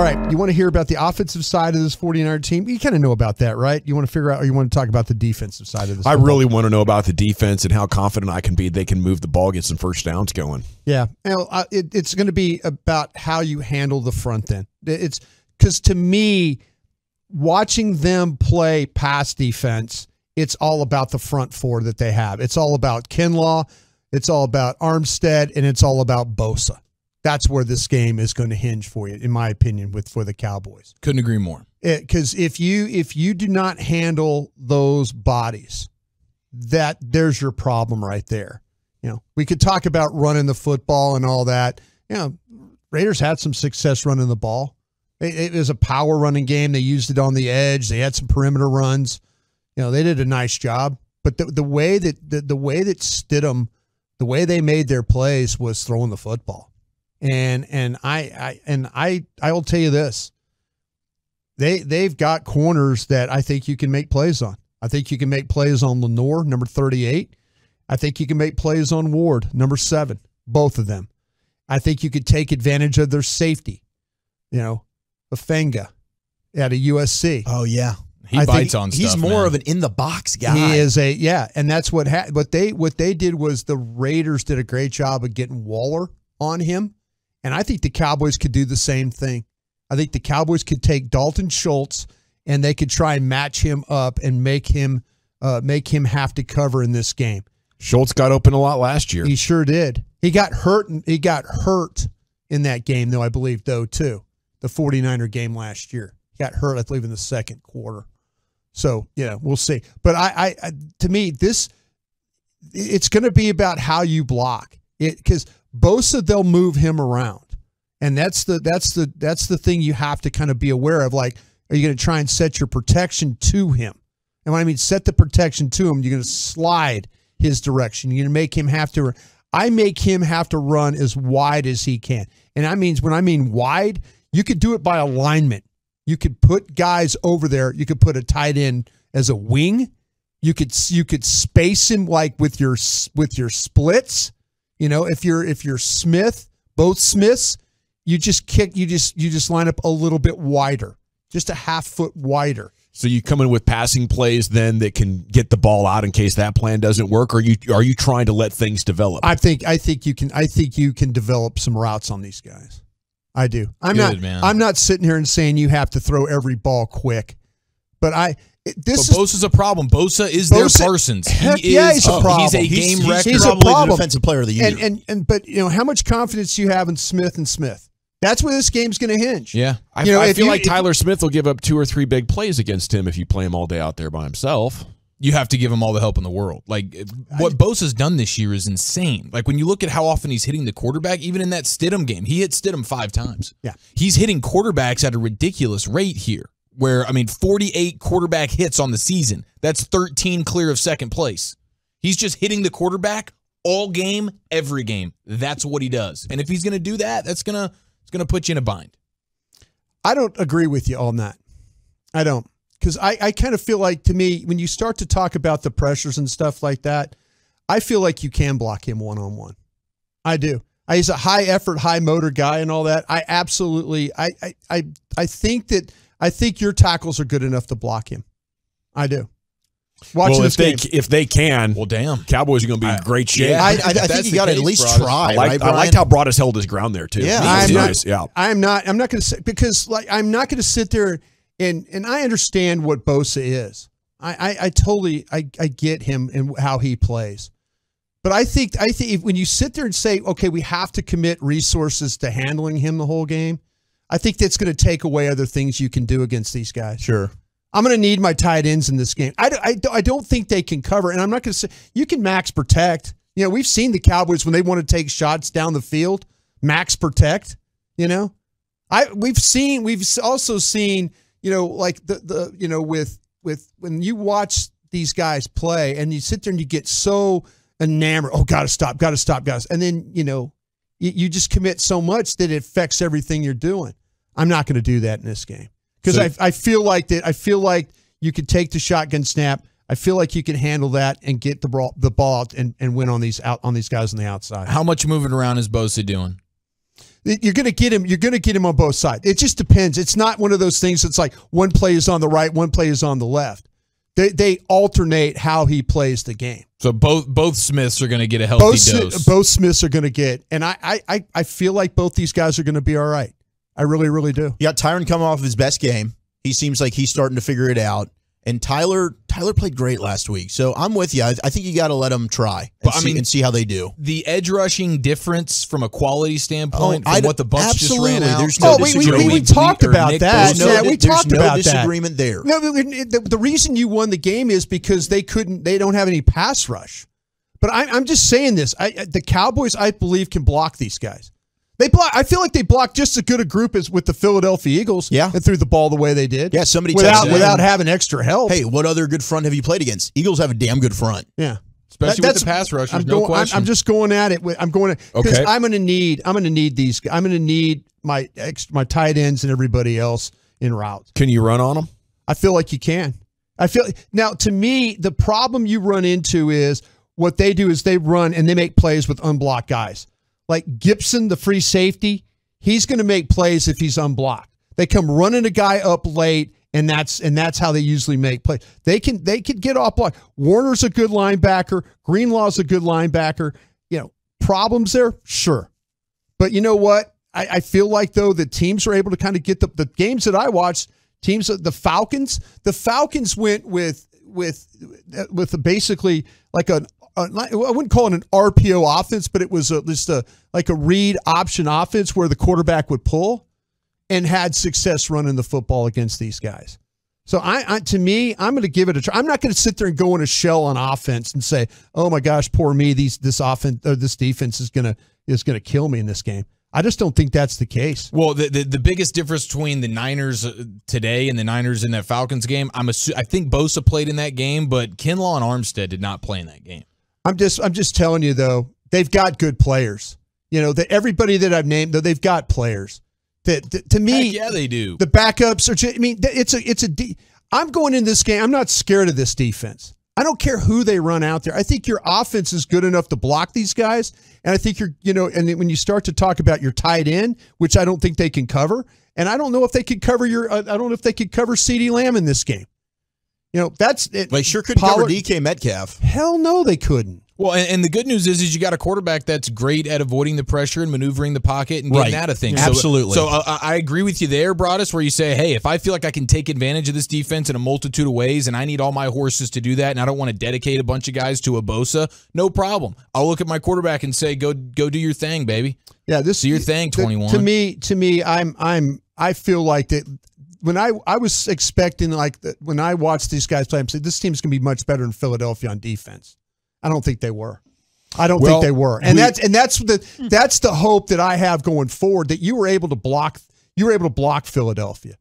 All right, you want to hear about the offensive side of this 49er team? You kind of know about that, right? You want to figure out, or you want to talk about the defensive side of this? I really want to know about the defense and how confident I can be they can move the ball, get some first downs going. Yeah, it's going to be about how you handle the front end. It's because to me, watching them play pass defense, it's all about the front four that they have. It's all about Kinlaw, it's all about Armstead, and it's all about Bosa. That's where this game is going to hinge for you, in my opinion, for the Cowboys. Couldn't agree more. Because if you do not handle those bodies, there's your problem right there. You know, we could talk about running the football and all that. You know, Raiders had some success running the ball. It was a power running game. They used it on the edge. They had some perimeter runs. You know, they did a nice job. But the way that Stidham, the way they made their plays was throwing the football. And I will tell you this. They've got corners that I think you can make plays on. I think you can make plays on Lenore, number 38. I think you can make plays on Ward, number 7. Both of them. I think you could take advantage of their safety. You know, the Fenga at a USC. Oh yeah, he bites on stuff. He's more of an in the box guy. He is a and that's what they did was the Raiders did a great job of getting Waller on him. And I think the Cowboys could do the same thing. I think the Cowboys could take Dalton Schultz and they could try and match him up and make him have to cover in this game. Schultz got open a lot last year. He sure did. He got hurt in that game, though, I believe, too. The 49er game last year. He got hurt, I believe, in the second quarter. So, yeah, we'll see. But to me, it's going to be about how you block it, because Bosa, they'll move him around, and that's the thing you have to kind of be aware of. Like, are you going to try and set your protection to him? And when I mean set the protection to him, you're going to slide his direction. You're going to make him have to. I make him have to run as wide as he can, and when I mean wide, you could do it by alignment. You could put guys over there. You could put a tight end as a wing. You could space him like with your splits. You know, if you're Smith, both Smiths, you just line up a little bit wider, just a half foot wider. So you come in with passing plays then that can get the ball out in case that plan doesn't work, or are you trying to let things develop? I think you can develop some routes on these guys. I do. I'm not sitting here and saying you have to throw every ball quick, but Bosa's a problem. Bosa is their Parsons. He's a problem. He's a game wrecker. He's probably the defensive player of the year. But you know how much confidence you have in Smith and Smith. That's where this game's going to hinge. Yeah, I feel like Tyler Smith will give up 2 or 3 big plays against him if you play him all day out there by himself. You have to give him all the help in the world. Like, what Bosa's done this year is insane. Like, when you look at how often he's hitting the quarterback, even in that Stidham game, he hit Stidham 5 times. Yeah, he's hitting quarterbacks at a ridiculous rate here. Where, I mean, 48 quarterback hits on the season. That's 13 clear of second place. He's just hitting the quarterback all game, every game. That's what he does. And if he's going to do that, it's going to put you in a bind. I don't agree with you on that. I don't. Because I kind of feel like, to me, when you start to talk about the pressures and stuff like that, I feel like you can block him one-on-one. I do. He's a high-effort, high-motor guy and all that. I absolutely... I think that... I think your tackles are good enough to block him. I do. Well, if they can, well, damn, Cowboys are going to be in great shape. Yeah, I think you got to at least try. I liked how Broaddus held his ground there too. Yeah, I'm not going to say, because like I'm not going to sit there and I understand what Bosa is. I totally get him and how he plays, but I think when you sit there and say, okay, we have to commit resources to handling him the whole game, I think that's going to take away other things you can do against these guys. Sure. I'm going to need my tight ends in this game. I don't think they can cover, and I'm not going to say you can max protect. You know, we've seen the Cowboys when they want to take shots down the field, max protect, you know. We've also seen, you know, like with when you watch these guys play and you sit there and you get so enamored, oh, got to stop, guys. And then, you know, you just commit so much that it affects everything you're doing. I'm not going to do that in this game, because so, I feel like you could take the shotgun snap. I feel like you can handle that and get the ball out and win on these guys on the outside. How much moving around is Bosa doing? You're going to get him. You're going to get him on both sides. It just depends. It's not one of those things that's like one play is on the right, one play is on the left. They alternate how he plays the game. So both Smiths are going to get a healthy dose. Both Smiths are going to get, and I feel like both these guys are going to be all right. I really, really do. You got Tyron coming off his best game. He seems like he's starting to figure it out. And Tyler played great last week. So I'm with you. I think you got to let them try and see how they do. The edge rushing difference from a quality standpoint from what the Bucs just ran out. There's no disagreement. We talked about that. Yeah, we talked about that. There's no disagreement there. No, the reason you won the game is because they don't have any pass rush. But I'm just saying this. The Cowboys, I believe, can block these guys. I feel like they blocked just as good a group as with the Philadelphia Eagles. Yeah, and threw the ball the way they did. Yeah, somebody without having extra help. Hey, what other good front have you played against? Eagles have a damn good front. Yeah, especially with the pass rush. No question. I'm just going at it. I'm going because I'm going to need these. I'm going to need my tight ends and everybody else in routes. Can you run on them? I feel like you can. Now to me the problem you run into is what they do is they run and they make plays with unblocked guys. Like Gipson, the free safety, he's going to make plays if he's unblocked. They come running a guy up late, and that's how they usually make plays. They can get off block. Warner's a good linebacker. Greenlaw's a good linebacker. You know, problems there, sure. But you know what? I feel like though the teams are able to kind of get the games that I watched. Teams, the Falcons went with basically like an. I wouldn't call it an RPO offense, but it was just like a read option offense where the quarterback would pull, and had success running the football against these guys. So to me, I'm going to give it a try. I'm not going to sit there and go in a shell on offense and say, "Oh my gosh, poor me. This defense is going to kill me in this game." I just don't think that's the case. Well, the biggest difference between the Niners today and the Niners in that Falcons game, I think Bosa played in that game, but Kinlaw and Armstead did not play in that game. I'm just telling you though, they've got good players. You know, that everybody that I've named though, they've got players. That to me, heck yeah, they do. The backups are. I mean, I'm going in this game. I'm not scared of this defense. I don't care who they run out there. I think your offense is good enough to block these guys, and I think and when you start to talk about your tight end, which I don't think they can cover, and I don't know if they could cover I don't know if they could cover CeeDee Lamb in this game. You know, that's it. They sure couldn't cover DK Metcalf. Hell no, they couldn't. Well, and the good news is you got a quarterback that's great at avoiding the pressure and maneuvering the pocket and getting out of things. Absolutely. So I agree with you there, Broaddus, where you say, hey, if I feel like I can take advantage of this defense in a multitude of ways and I need all my horses to do that and I don't want to dedicate a bunch of guys to a Bosa, no problem. I'll look at my quarterback and say, go do your thing, baby. Yeah, do your thing, 21. To me, I feel like that. When I was expecting, when I watched these guys play, I'm saying this team's going to be much better in Philadelphia on defense. I don't think they were. I don't think they were. And that's the hope that I have going forward, that you were able to block Philadelphia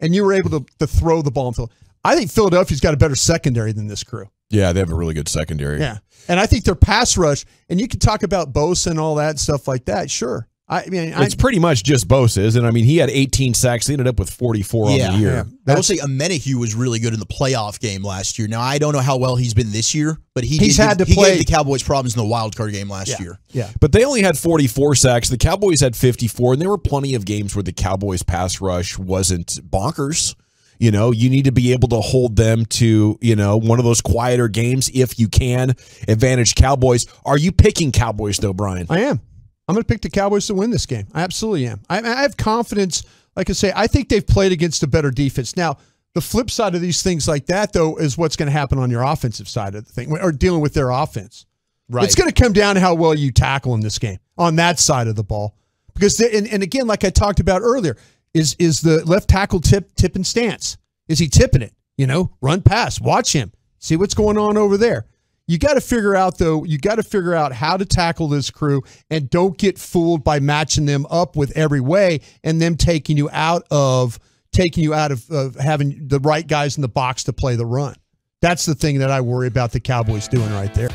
and you were able to throw the ball in Philadelphia. I think Philadelphia's got a better secondary than this crew. Yeah, they have a really good secondary. Yeah. And I think their pass rush, and you can talk about Bosa and all that stuff like that, sure. I mean, it's pretty much just Bosa, isn't it? I mean, he had 18 sacks. He ended up with 44 on the year. Yeah. I will say Omenihu was really good in the playoff game last year. Now, I don't know how well he's been this year, but he had the Cowboys problems in the wild card game last year. Yeah, but they only had 44 sacks. The Cowboys had 54, and there were plenty of games where the Cowboys' pass rush wasn't bonkers. You know, you need to be able to hold them to, you know, one of those quieter games if you can. Advantage Cowboys. Are you picking Cowboys, though, Brian? I am. I'm going to pick the Cowboys to win this game. I absolutely am. I have confidence. Like I say, I think they've played against a better defense. Now, the flip side of these things like that, though, is what's going to happen on your offensive side of the thing, or dealing with their offense. Right. It's going to come down to how well you tackle in this game on that side of the ball. Because, and again, like I talked about earlier, is the left tackle tipping stance? Is he tipping it? You know, run pass, watch him, see what's going on over there. You got to figure out, though, you got to figure out how to tackle this crew and don't get fooled by matching them up with every way and them taking you out of having the right guys in the box to play the run. That's the thing that I worry about the Cowboys doing right there.